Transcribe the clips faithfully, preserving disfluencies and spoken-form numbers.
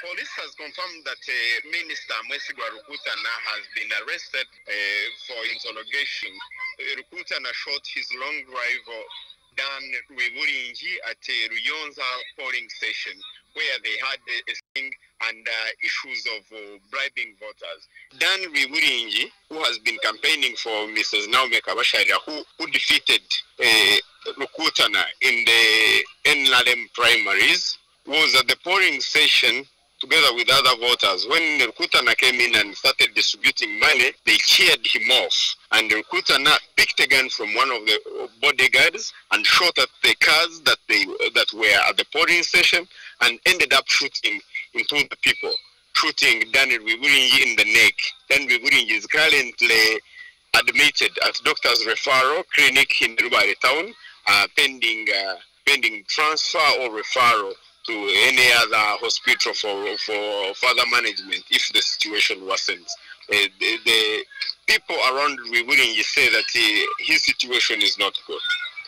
Police has confirmed that uh, Minister Mwesigwa Rukutana has been arrested uh, for interrogation. Rukutana shot his long rival Dan Rwiburinji at uh, Ruyonza polling station, where they had uh, a sting and uh, issues of uh, bribing voters. Dan Rwiburinji, who has been campaigning for Missus Naome Kabasharira, who, who defeated uh, Rukutana in the N L M primaries, was at the polling station together with other voters. When Rukutana came in and started distributing money, they cheered him off. And Rukutana picked a gun from one of the bodyguards and shot at the cars that they that were at the polling station and ended up shooting into the people, shooting Dan Rwiburinji in the neck. Dan Rwiburinji is currently admitted at doctor's referral clinic in Rubare Town, uh, pending, uh, pending transfer or referral to any other hospital for for further management if the situation worsens. Uh, the, the people around Rwiburinji say that he, his situation is not good.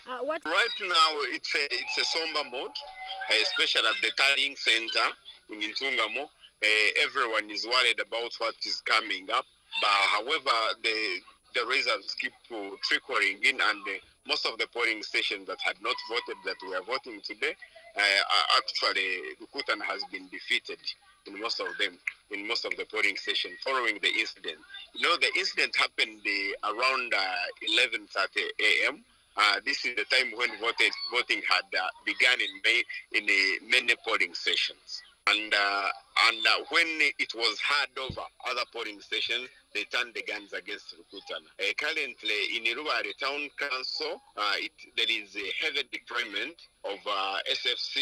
Uh, what? Right now, it's a, it's a somber mode, uh, especially at the tallying center in Ntungamo. Uh, everyone is worried about what is coming up. But however, the the results keep uh, trickling in, and the, most of the polling stations that had not voted, that were voting today, Uh, actually, Rukutana has been defeated in most of them, in most of the polling stations following the incident. You know, the incident happened uh, around uh, eleven thirty a m Uh, this is the time when voted, voting had uh, begun in, May, in uh, many polling stations. And, uh, and uh, when it was heard over other polling stations, they turned the guns against Rukutana. Uh, currently, in Rubare Town Council, uh, it, there is a heavy deployment of uh, S F C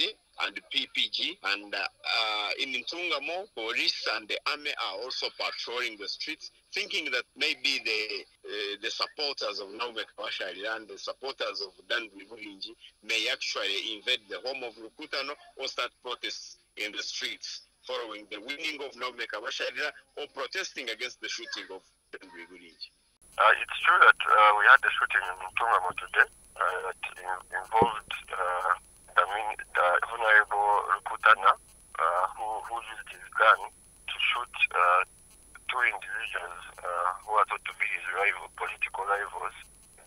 and P P G. And uh, uh, in Ntungamo, police and the army are also patrolling the streets, thinking that maybe the, uh, the supporters of Naome Kabasharira and the supporters of Dan Rwiburinji may actually invade the home of Rukutana or start protests in the streets following the winning of Naome Kabasharira or protesting against the shooting of Dan Rwiburinji. Uh, it's true that uh, we had the shooting in Ntungamo today uh, that in, involved uh, the, the Honorable Rukutana, uh, who, who used his gun to shoot uh, two individuals uh, who are thought to be his rival, political rivals,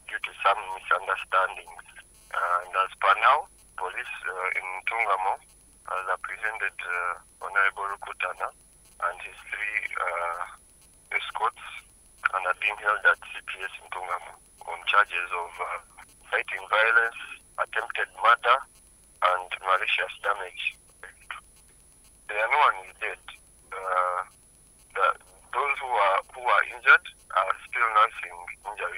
due to some misunderstandings. Uh, and as per now, police uh, in Ntungamo has apprehended uh, Honorable Rukutana and his three uh, escorts, and are being held at C P S in Ntungamo on charges of uh, fighting violence, attempted murder, and malicious damage. The no one is dead. Uh, the, those who are who are injured are still nursing injuries.